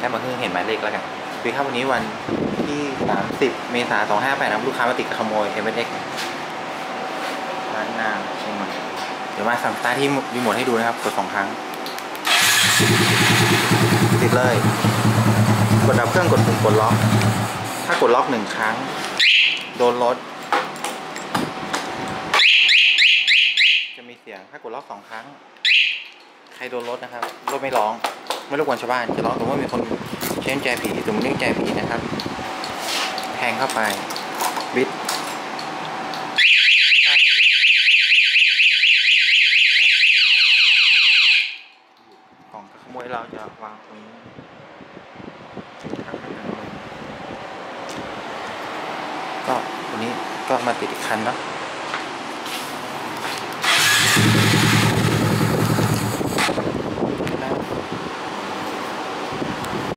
ได้มาเพิ่งเห็นหมายเลขแล้วกันพี่ครับวันนี้วันที่30 เมษายน 2558นะลูกค้ามาติดขโมย 7X ร้านนางเชียงใหม่เดี๋ยวมาสั่งสตาร์ทที่รีโมทให้ดูนะครับกด2 ครั้งติดเลยกดดับเครื่องกดปุ่มกดล็อกถ้ากดล็อก1 ครั้งโดนรถจะมีเสียงถ้ากดล็อก2 ครั้งใครโดนรถนะครับรถไม่ร้องไม่รบกวนชาวบ้านจะร้องตรงว่ามีคนเชื่อมใจผีตรงเรื่องใจผีนะครับแทงเข้าไปบิดของขโมยเราจะวางตรงนี้ก็วันนี้ก็มาติดอีกคันเนาะ